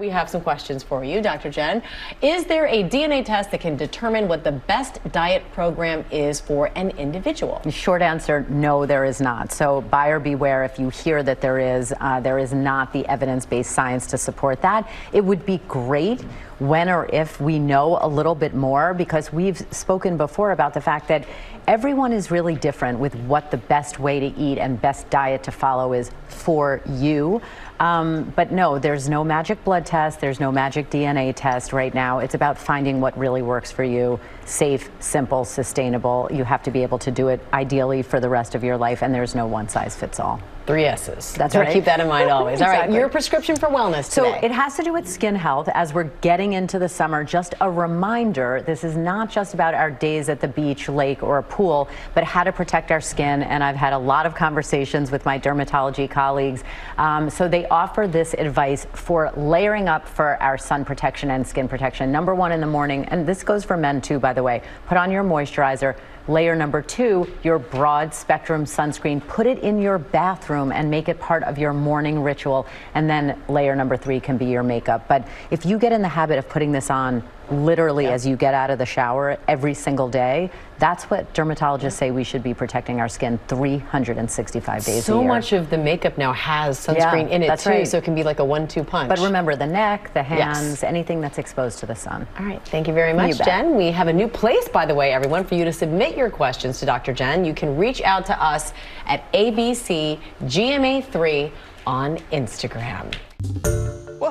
We have some questions for you, Dr. Jen. Is there a DNA test that can determine what the best diet program is for an individual? Short answer, no, there is not. So buyer beware if you hear that there is not the evidence-based science to support that. It would be great when or if we know a little bit more, because we've spoken before about the fact that everyone is really different with what the best way to eat and best diet to follow is for you. But no, there's no magic blood test, there's no magic DNA test right now. It's about finding what really works for you. Safe, simple, sustainable. You have to be able to do it ideally for the rest of your life, and there's no one size fits all. Three S's. That's right. Keep that in mind always. Exactly. All right, your prescription for wellness today. So it has to do with skin health. As we're getting into the summer, just a reminder, this is not just about our days at the beach, lake, or a pool, but how to protect our skin. And I've had a lot of conversations with my dermatology colleagues. So they offer this advice for layering up for our sun protection and skin protection. Number one in the morning, and this goes for men too, by the way, put on your moisturizer. Layer number two, your broad spectrum sunscreen. Put it in your bathroom and make it part of your morning ritual. And then layer number three can be your makeup. But if you get in the habit of putting this on literally as you get out of the shower every single day, that's what dermatologists say we should be protecting our skin 365 days a year. So much of the makeup now has sunscreen in it too, so it can be like a one-two punch. But remember, the neck, the hands, anything that's exposed to the sun. All right, thank you very much, Jen. We have a new place, by the way, everyone, for you to submit your questions to Dr. Jen. You can reach out to us at ABCGMA3 on Instagram. Well,